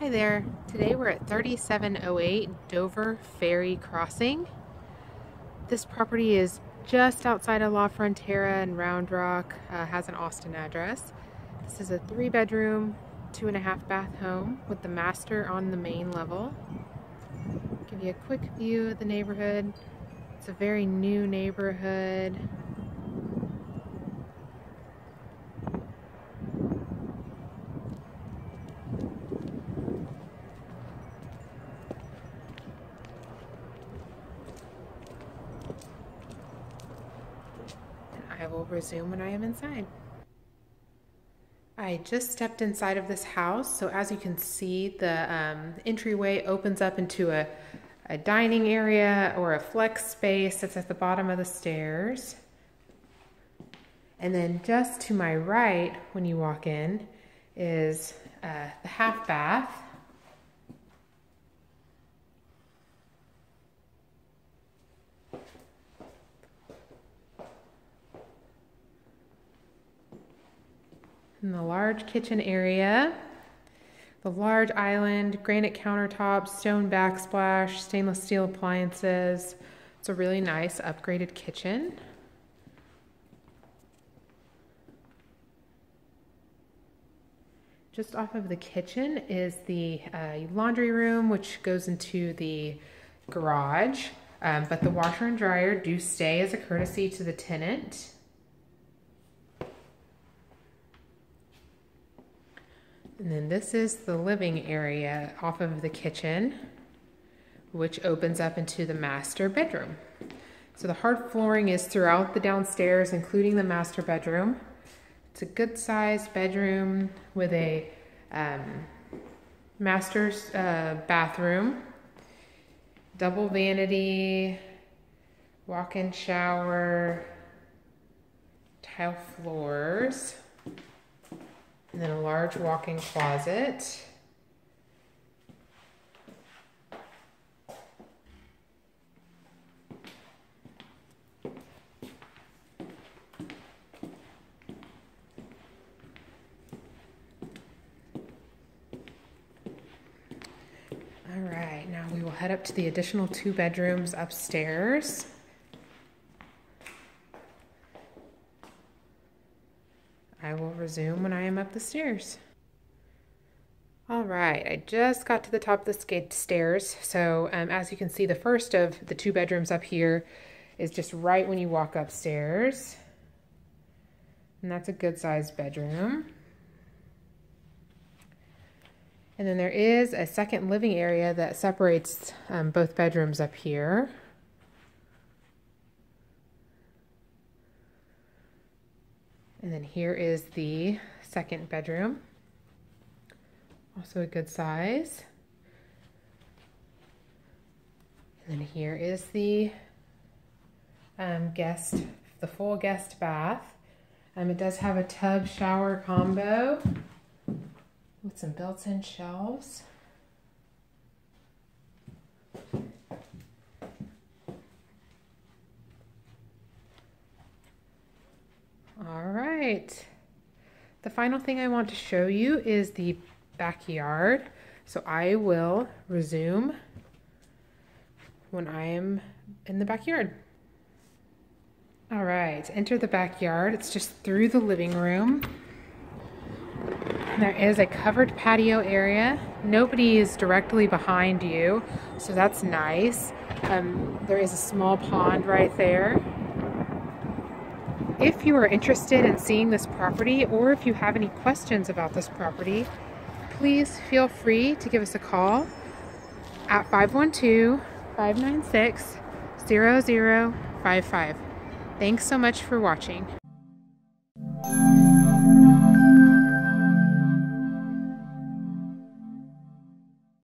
Hi there. Today we're at 3708 Dover Ferry Crossing. This property is just outside of La Frontera and Round Rock, has an Austin address. This is a 3-bedroom, 2.5-bath home with the master on the main level. I'll give you a quick view of the neighborhood. It's a very new neighborhood. I will resume when I am inside. I just stepped inside of this house, so as you can see, the entryway opens up into a dining area or a flex space that's at the bottom of the stairs. And then just to my right when you walk in is the half bath. In the large kitchen area, the large island, granite countertops, stone backsplash, stainless steel appliances. It's a really nice upgraded kitchen. Just off of the kitchen is the laundry room, which goes into the garage, but the washer and dryer do stay as a courtesy to the tenant. And then this is the living area off of the kitchen, which opens up into the master bedroom. So the hard flooring is throughout the downstairs, including the master bedroom. It's a good sized bedroom with a master bathroom, double vanity, walk-in shower, tile floors. And then a large walk-in closet. All right, now we will head up to the additional 2 bedrooms upstairs. I will resume when I am up the stairs. All right, I just got to the top of the stairs. So as you can see, the first of the 2 bedrooms up here is just right when you walk upstairs. And that's a good sized bedroom. And then there is a second living area that separates both bedrooms up here. And then here is the second bedroom, also a good size. And then here is the full guest bath. It does have a tub shower combo with some built-in shelves. The final thing I want to show you is the backyard. So I will resume when I am in the backyard. All right, enter the backyard. It's just through the living room. There is a covered patio area. Nobody is directly behind you, so that's nice. There is a small pond right there. If you are interested in seeing this property, or if you have any questions about this property, please feel free to give us a call at 512-596-0055. Thanks so much for watching.